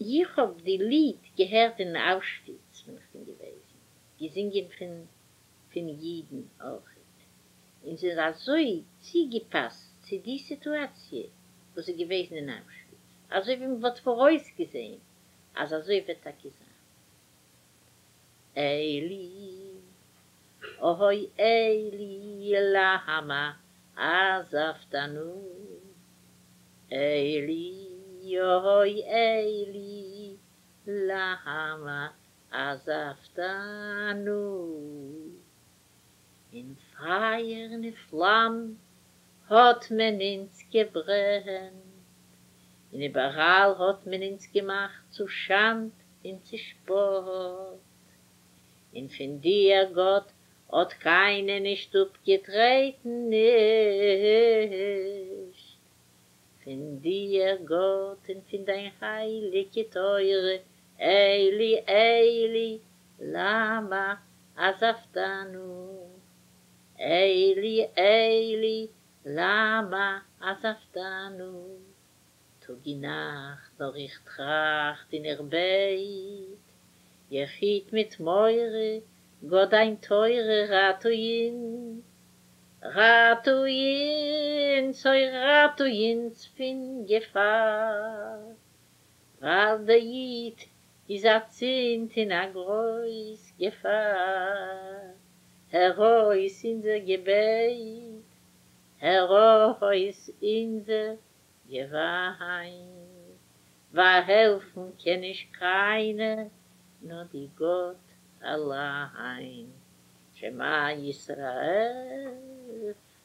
Ich hab die Lied gehört in Auschwitz, wenn ich bin gewesen. Die singen von Jiden auch. Und sie sind so zugepasst zu dieser Situation, wo sie gewesen in Auschwitz. Also wie man wird vorausgesehen, also so wird das gesagt. Eyli, ohoi Eyli, lama azaftanu. Eyli, ohoi Eyli, lama azaftanu. In feierne Flamm hat man ins gebrennt, in überall hat man ins gemacht zu Schand und zu Spott. In von dir, Gott, hat keiner nicht abgetreten, nicht. Von dir, Gott, und von dein heilige Teure, Eyli, Eyli, lama azaftanu. Eyli, Eyli, lama azaftanu. Tag und Nacht, noch ich tracht in ihr Beit, Jechit mit Meure, Gott ein Teure, ratu ihn, zoi ratu ihn, zwin Gefahr, weil der Jid ist erzint in a groß Gefahr. Herois in der Gebet, Herois in der Gewein, war helfen kenn ich keine, nur die Gott allein. Shema Yisrael,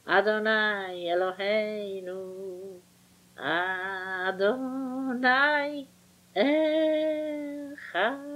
Adonai Eloheinu, Adonai Echad.